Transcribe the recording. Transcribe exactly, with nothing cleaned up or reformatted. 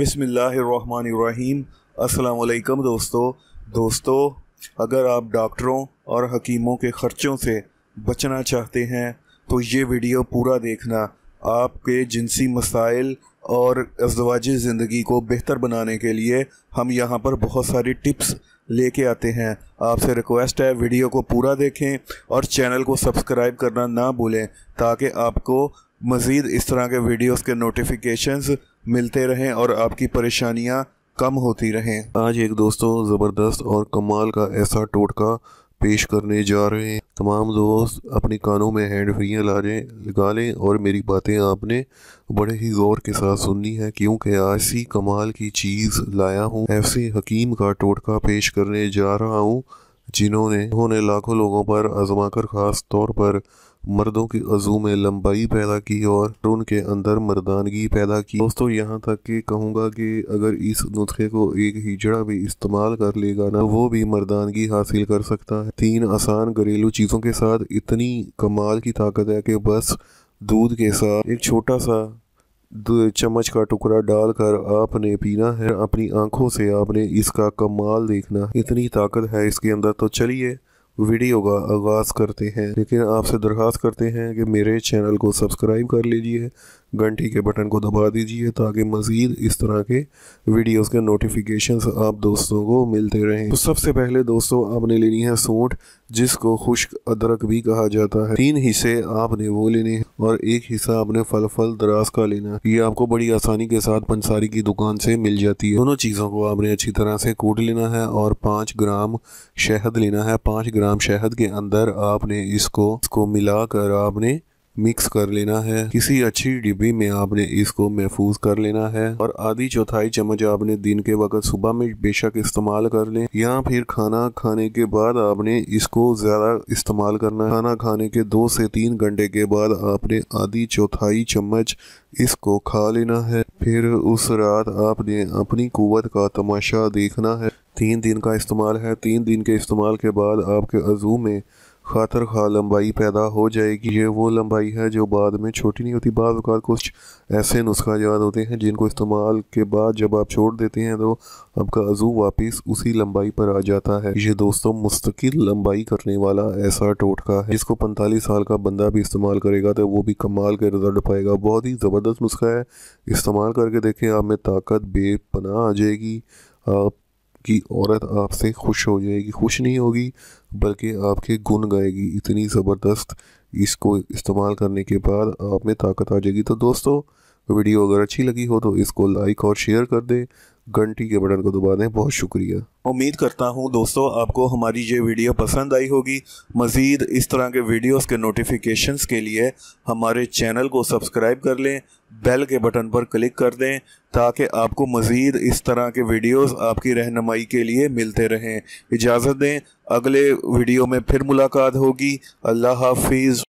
बिस्मिल्लाहिर्रहमानिर्रहीम। अस्सलाम वालेकुम दोस्तों दोस्तों अगर आप डॉक्टरों और हकीमों के ख़र्चों से बचना चाहते हैं तो ये वीडियो पूरा देखना आपके जिनसी मसाइल और अज़वाजी ज़िंदगी को बेहतर बनाने के लिए हम यहाँ पर बहुत सारी टिप्स लेके आते हैं। आपसे रिक्वेस्ट है वीडियो को पूरा देखें और चैनल को सब्सक्राइब करना ना भूलें ताकि आपको मज़ीद इस तरह के वीडियोस के नोटिफिकेशंस मिलते रहें और आपकी परेशानियां कम होती रहें। आज एक दोस्तों ज़बरदस्त और कमाल का ऐसा टोटका पेश करने जा रहे हैं। तमाम दोस्त अपने कानों में हैंड फ्रीयां ला लें लगा लें और मेरी बातें आपने बड़े ही गौर के साथ सुननी है क्योंकि आज सी कमाल की चीज़ लाया हूँ। ऐसे हकीम का टोटका पेश करने जा रहा हूँ जिन्होंने उन्होंने लाखों लोगों पर आजमाकर ख़ास तौर पर मर्दों की अज़ू में लंबाई पैदा की और उनके अंदर मर्दानगी पैदा की। दोस्तों यहाँ तक कि कहूँगा कि अगर इस नुस्खे को एक हिजड़ा भी इस्तेमाल कर लेगा ना वो भी मर्दानगी हासिल कर सकता है। तीन आसान घरेलू चीज़ों के साथ इतनी कमाल की ताकत है कि बस दूध के साथ एक छोटा सा चम्मच का टुकड़ा डालकर आपने पीना है। अपनी आंखों से आपने इसका कमाल देखना, इतनी ताकत है इसके अंदर। तो चलिए वीडियो का आगाज़ करते हैं, लेकिन आपसे दरख्वास्त करते हैं कि मेरे चैनल को सब्सक्राइब कर लीजिए, घंटी के बटन को दबा दीजिए ताकि मज़ीद इस तरह के वीडियोस के नोटिफिकेशंस आप दोस्तों को मिलते रहें। तो सबसे पहले दोस्तों आपने लेनी है सूंठ, जिसको खुश्क अदरक भी कहा जाता है। तीन हिस्से आपने वो लेने हैं और एक हिस्सा आपने फलफल दराज का लेना। ये आपको बड़ी आसानी के साथ पंसारी की दुकान से मिल जाती है। दोनों चीज़ों को आपने अच्छी तरह से कूट लेना है और पाँच ग्राम शहद लेना है। पाँच ग्राम शहद के अंदर आपने इसको इसको मिलाकर आपने मिक्स कर लेना है। किसी अच्छी डिब्बी में आपने इसको महफूज कर लेना है और आधी चौथाई चम्मच आपने दिन के वक्त सुबह में बेशक इस्तेमाल कर लें या फिर खाना खाने के बाद आपने इसको ज़्यादा इस्तेमाल करना है। खाना खाने के दो से तीन घंटे के बाद आपने आधी चौथाई चम्मच इसको खा लेना है। फिर उस रात आपने अपनी कुव्वत का तमाशा देखना है। तीन दिन का इस्तेमाल है। तीन दिन के इस्तेमाल के बाद आपके अज़ू में खातर खा लंबाई पैदा हो जाएगी। ये वो लंबाई है जो बाद में छोटी नहीं होती। बाद अवत कुछ ऐसे नुस्खा याद होते हैं जिनको इस्तेमाल के बाद जब आप छोड़ देते हैं तो आपका अज़ू वापस उसी लंबाई पर आ जाता है। ये दोस्तों मुस्तकिल लंबाई करने वाला ऐसा टोटका है जिसको पैंतालीस साल का बंदा भी इस्तेमाल करेगा तो वो भी कमाल के रिजल्ट पाएगा। बहुत ही ज़बरदस्त नुस्खा है, इस्तेमाल करके देखें, आप में ताकत बेपनाह आ जाएगी। आप कि औरत आपसे खुश हो जाएगी, खुश नहीं होगी बल्कि आपके गुण गाएगी। इतनी ज़बरदस्त इसको इस्तेमाल करने के बाद आप में ताकत आ जाएगी। तो दोस्तों वीडियो अगर अच्छी लगी हो तो इसको लाइक और शेयर कर दें, घंटी के बटन को दबा दें। बहुत शुक्रिया। उम्मीद करता हूं दोस्तों आपको हमारी ये वीडियो पसंद आई होगी। मज़ीद इस तरह के वीडियोस के नोटिफिकेशंस के लिए हमारे चैनल को सब्सक्राइब कर लें, बेल के बटन पर क्लिक कर दें ताकि आपको मज़ीद इस तरह के वीडियोस आपकी रहनुमाई के लिए मिलते रहें। इजाज़त दें, अगले वीडियो में फिर मुलाकात होगी। अल्लाह हाफिज़।